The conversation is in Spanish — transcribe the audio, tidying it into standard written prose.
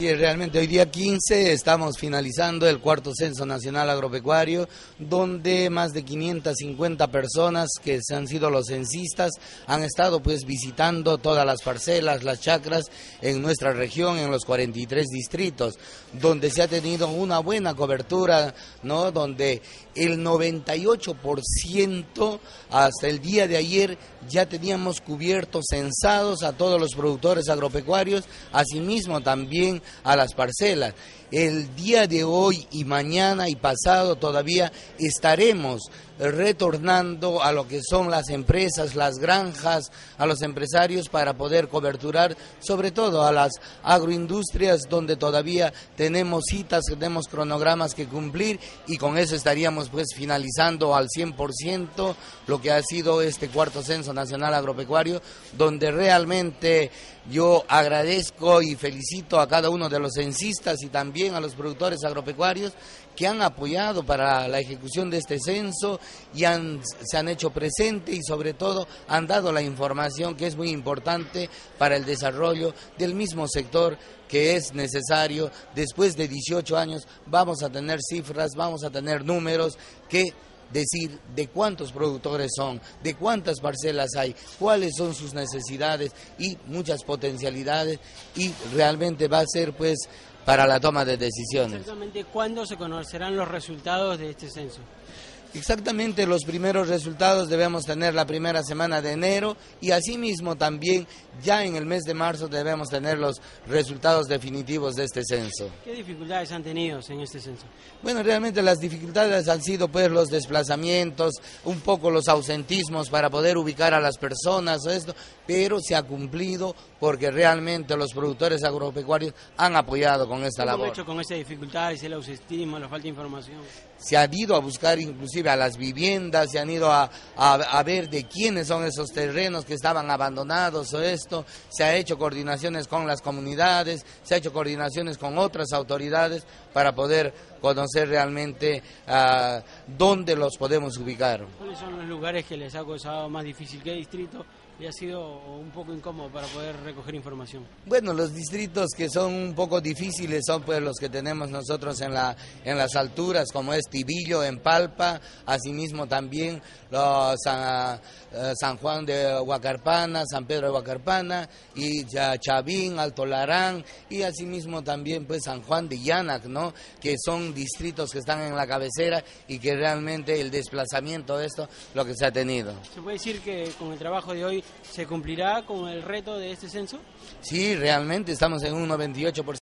Sí, realmente hoy día 15 estamos finalizando el cuarto Censo Nacional Agropecuario, donde más de 550 personas que han sido los censistas han estado pues visitando todas las parcelas, las chacras en nuestra región, en los 43 distritos, donde se ha tenido una buena cobertura, ¿no? Donde el 98% hasta el día de ayer ya teníamos cubiertos, censados a todos los productores agropecuarios, asimismo también a las parcelas. El día de hoy y mañana y pasado todavía estaremos retornando a lo que son las empresas, las granjas, a los empresarios para poder coberturar sobre todo a las agroindustrias, donde todavía tenemos citas, tenemos cronogramas que cumplir, y con eso estaríamos pues finalizando al 100% lo que ha sido este cuarto Censo Nacional Agropecuario, donde realmente yo agradezco y felicito a cada uno de los censistas y también a los productores agropecuarios que han apoyado para la ejecución de este censo y se han hecho presente, y sobre todo han dado la información que es muy importante para el desarrollo del mismo sector, que es necesario. Después de 18 años vamos a tener cifras, vamos a tener números que decir de cuántos productores son, de cuántas parcelas hay, cuáles son sus necesidades y muchas potencialidades, y realmente va a ser pues para la toma de decisiones. Exactamente, ¿cuándo se conocerán los resultados de este censo? Exactamente, los primeros resultados debemos tener la primera semana de enero, y asimismo también ya en el mes de marzo debemos tener los resultados definitivos de este censo. ¿Qué dificultades han tenido en este censo? Bueno, realmente las dificultades han sido pues los desplazamientos, un poco los ausentismos para poder ubicar a las personas o esto, pero se ha cumplido porque realmente los productores agropecuarios han apoyado con esta labor. ¿Qué han hecho con esas dificultades, el ausentismo, la falta de información? Se ha ido a buscar inclusive a las viviendas, se han ido a ver de quiénes son esos terrenos que estaban abandonados o esto, se ha hecho coordinaciones con las comunidades, se ha hecho coordinaciones con otras autoridades para poder conocer realmente dónde los podemos ubicar. ¿Cuáles son los lugares que les ha causado más difícil? ¿Qué distrito le ha sido un poco incómodo para poder recoger información? Bueno, los distritos que son un poco difíciles son pues los que tenemos nosotros en las alturas, como es Tibillo, en Palpa, asimismo también San Juan de Huacarpana, San Pedro de Huacarpana, y Chavín, Alto Larán, y asimismo también pues San Juan de Yanac, ¿no? Que son distritos que están en la cabecera y que realmente el desplazamiento de esto lo que se ha tenido. ¿Se puede decir que con el trabajo de hoy se cumplirá con el reto de este censo? Sí, realmente estamos en un 98%.